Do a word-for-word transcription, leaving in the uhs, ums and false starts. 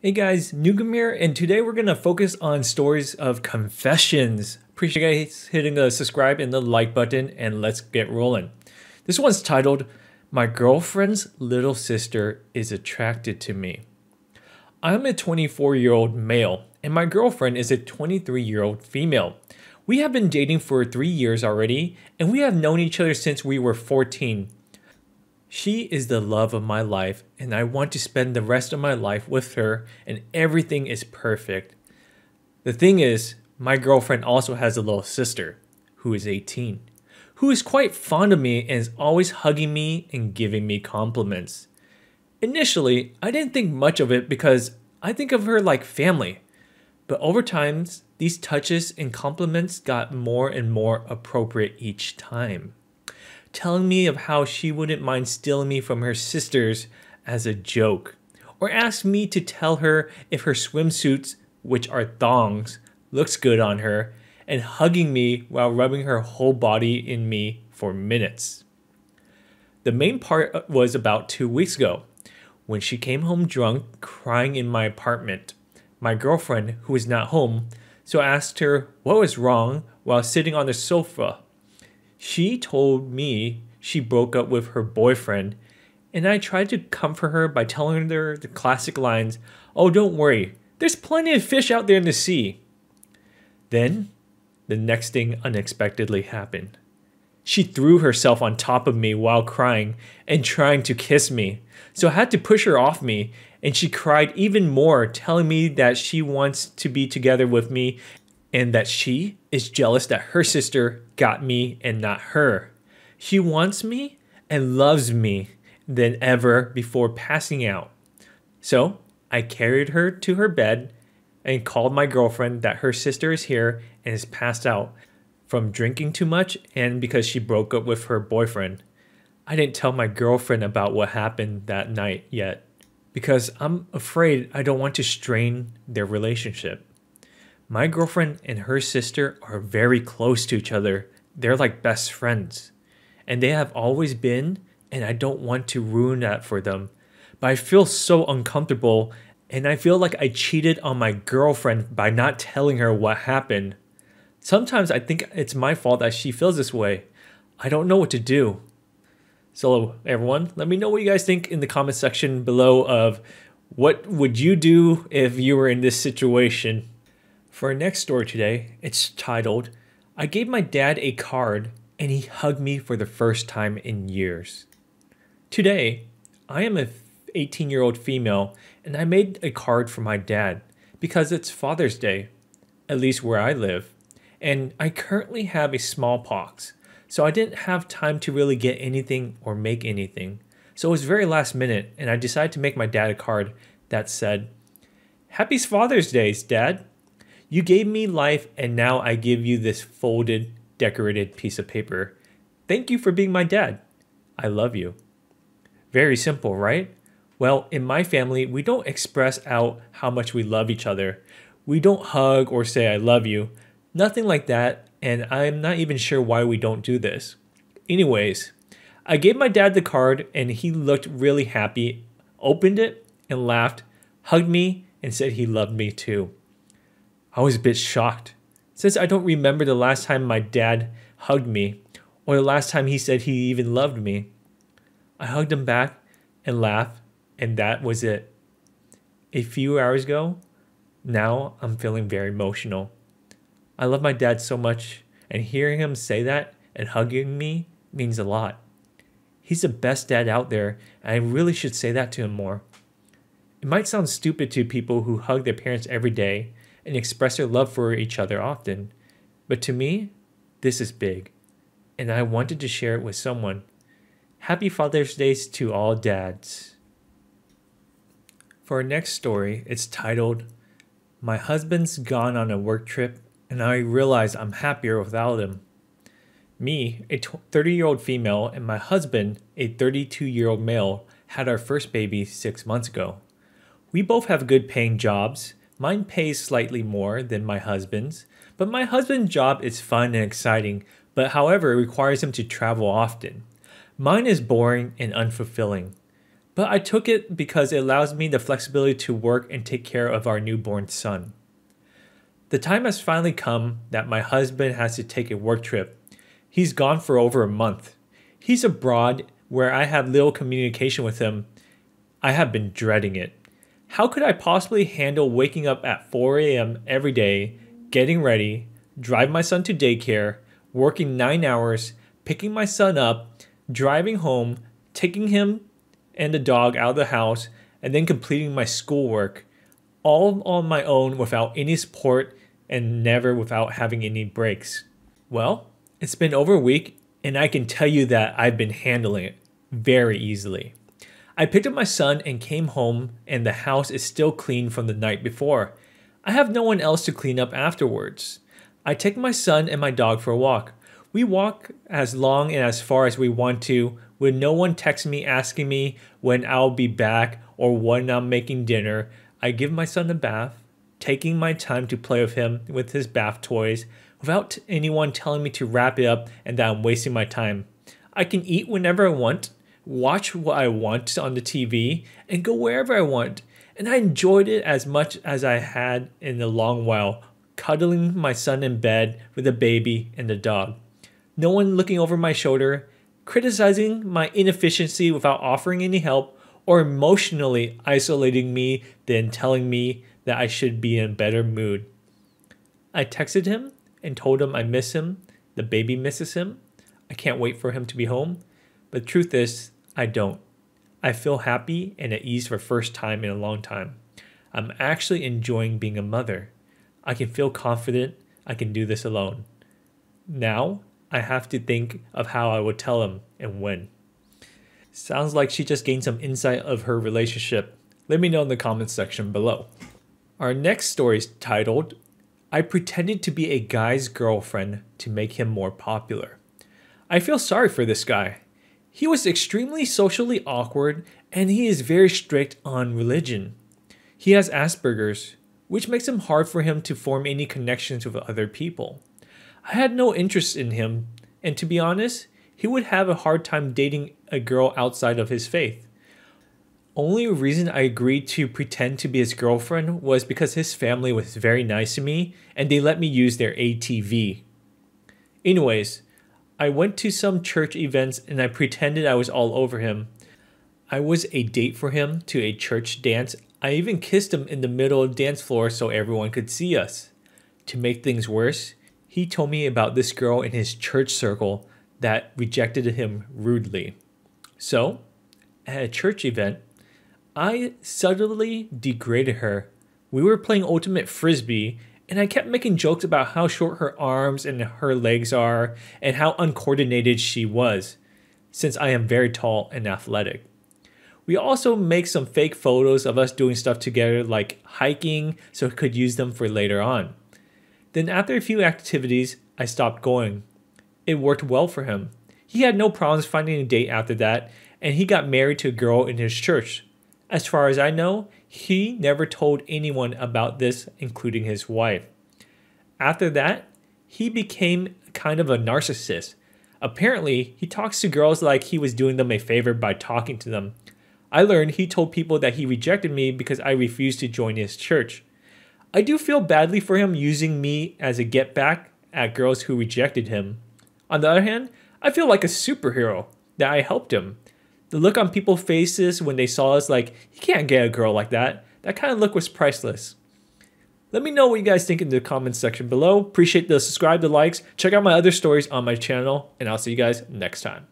Hey guys, Nukem here, and today we're gonna focus on stories of confessions. Appreciate you guys hitting the subscribe and the like button, and let's get rolling. This one's titled, My Girlfriend's Little Sister is Attracted to Me. I'm a twenty-four-year-old male, and my girlfriend is a twenty-three-year-old female. We have been dating for three years already, and we have known each other since we were fourteen. She is the love of my life, and I want to spend the rest of my life with her, and everything is perfect. The thing is, my girlfriend also has a little sister, who is eighteen, who is quite fond of me and is always hugging me and giving me compliments. Initially, I didn't think much of it because I think of her like family, but over time, these touches and compliments got more and more appropriate each time, telling me of how she wouldn't mind stealing me from her sisters as a joke, or ask me to tell her if her swimsuits, which are thongs, looks good on her, and hugging me while rubbing her whole body in me for minutes. The main part was about two weeks ago, when she came home drunk, crying in my apartment. My girlfriend, who was not home, so I asked her what was wrong while sitting on the sofa. She told me she broke up with her boyfriend, and I tried to comfort her by telling her the classic lines, "Oh, don't worry, there's plenty of fish out there in the sea." Then, the next thing unexpectedly happened. She threw herself on top of me while crying and trying to kiss me, so I had to push her off me, and she cried even more, telling me that she wants to be together with me and that she is jealous that her sister got me and not her. She wants me and loves me than ever before passing out. So I carried her to her bed and called my girlfriend that her sister is here and is passed out from drinking too much and because she broke up with her boyfriend. I didn't tell my girlfriend about what happened that night yet because I'm afraid I don't want to strain their relationship. My girlfriend and her sister are very close to each other. They're like best friends, and they have always been, and I don't want to ruin that for them. But I feel so uncomfortable, and I feel like I cheated on my girlfriend by not telling her what happened. Sometimes I think it's my fault that she feels this way. I don't know what to do. So everyone, let me know what you guys think in the comment section below of what would you do if you were in this situation. For our next story today, it's titled, I Gave My Dad a Card and He Hugged Me for the First Time in Years. Today, I am an eighteen-year-old female and I made a card for my dad because it's Father's Day, at least where I live, and I currently have a smallpox, so I didn't have time to really get anything or make anything. So it was very last minute and I decided to make my dad a card that said, Happy Father's Day, Dad. You gave me life, and now I give you this folded, decorated piece of paper. Thank you for being my dad. I love you. Very simple, right? Well, in my family, we don't express out how much we love each other. We don't hug or say, I love you. Nothing like that, and I'm not even sure why we don't do this. Anyways, I gave my dad the card, and he looked really happy, opened it, and laughed, hugged me, and said he loved me too. I was a bit shocked, since I don't remember the last time my dad hugged me, or the last time he said he even loved me. I hugged him back and laughed, and that was it. A few hours ago, now I'm feeling very emotional. I love my dad so much, and hearing him say that and hugging me means a lot. He's the best dad out there, and I really should say that to him more. It might sound stupid to people who hug their parents every day, and express their love for each other often. But to me, this is big, and I wanted to share it with someone. Happy Father's Day to all dads. For our next story, it's titled, My Husband's Gone on a Work Trip, and I Realize I'm Happier Without Him. Me, a thirty-year-old female, and my husband, a thirty-two-year-old male, had our first baby six months ago. We both have good paying jobs. Mine pays slightly more than my husband's, but my husband's job is fun and exciting, but however, it requires him to travel often. Mine is boring and unfulfilling. But I took it because it allows me the flexibility to work and take care of our newborn son. The time has finally come that my husband has to take a work trip. He's gone for over a month. He's abroad where I have little communication with him. I have been dreading it. How could I possibly handle waking up at four A M every day, getting ready, drive my son to daycare, working nine hours, picking my son up, driving home, taking him and the dog out of the house, and then completing my schoolwork, all on my own without any support and never without having any breaks? Well, it's been over a week and I can tell you that I've been handling it very easily. I picked up my son and came home, and the house is still clean from the night before. I have no one else to clean up afterwards. I take my son and my dog for a walk. We walk as long and as far as we want to, with no one texting me asking me when I'll be back or when I'm making dinner. I give my son a bath, taking my time to play with him with his bath toys without anyone telling me to wrap it up and that I'm wasting my time. I can eat whenever I want, watch what I want on the T V, and go wherever I want. And I enjoyed it as much as I had in a long while, cuddling my son in bed with the baby and the dog. No one looking over my shoulder, criticizing my inefficiency without offering any help, or emotionally isolating me, then telling me that I should be in a better mood. I texted him and told him I miss him, the baby misses him, I can't wait for him to be home. But the truth is, I don't. I feel happy and at ease for the first time in a long time. I'm actually enjoying being a mother. I can feel confident I can do this alone. Now, I have to think of how I would tell him and when. Sounds like she just gained some insight of her relationship. Let me know in the comments section below. Our next story is titled, I Pretended to Be a Guy's Girlfriend to Make Him More Popular. I feel sorry for this guy. He was extremely socially awkward, and he is very strict on religion. He has Asperger's, which makes it hard for him to form any connections with other people. I had no interest in him, and to be honest, he would have a hard time dating a girl outside of his faith. Only reason I agreed to pretend to be his girlfriend was because his family was very nice to me, and they let me use their A T V. Anyways, I went to some church events and I pretended I was all over him. I was a date for him to a church dance. I even kissed him in the middle of the dance floor so everyone could see us. To make things worse, he told me about this girl in his church circle that rejected him rudely. So, at a church event, I subtly degraded her. We were playing Ultimate Frisbee, and I kept making jokes about how short her arms and her legs are and how uncoordinated she was, since I am very tall and athletic. We also make some fake photos of us doing stuff together like hiking so I could use them for later on. Then after a few activities, I stopped going. It worked well for him. He had no problems finding a date after that, and he got married to a girl in his church. As far as I know, he never told anyone about this, including his wife. After that, he became kind of a narcissist. Apparently, he talks to girls like he was doing them a favor by talking to them. I learned he told people that he rejected me because I refused to join his church. I do feel badly for him using me as a get back at girls who rejected him. On the other hand, I feel like a superhero that I helped him. The look on people's faces when they saw us like, you can't get a girl like that. That kind of look was priceless. Let me know what you guys think in the comments section below. Appreciate the subscribe, the likes. Check out my other stories on my channel, and I'll see you guys next time.